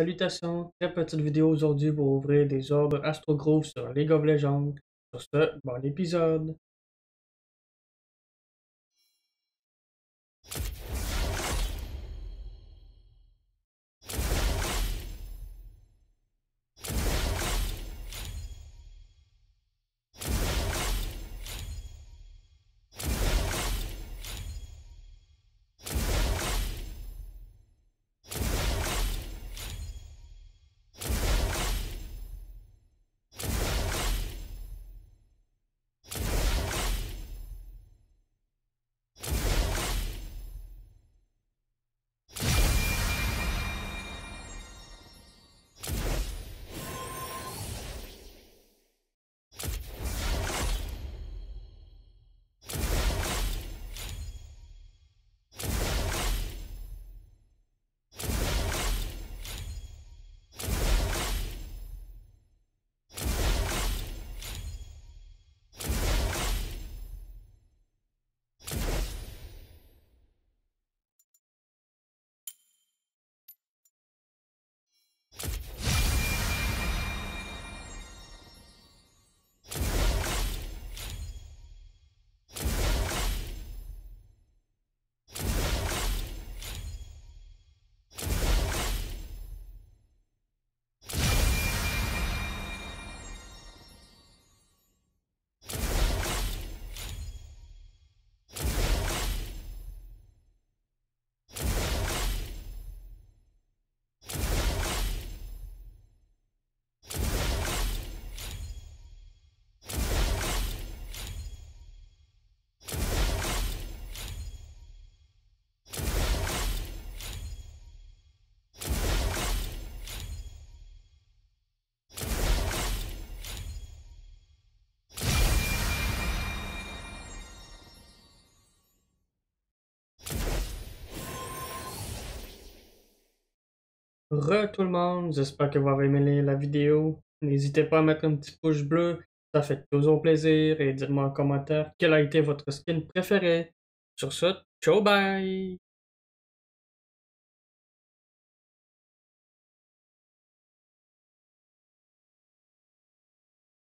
Salutations, très petite vidéo aujourd'hui pour ouvrir des orbes Astro-Groove sur League of Legends. Sur ce, bon épisode! Re tout le monde, j'espère que vous avez aimé la vidéo. N'hésitez pas à mettre un petit pouce bleu, ça fait toujours plaisir. Et dites-moi en commentaire quel a été votre skin préféré. Sur ce, ciao bye!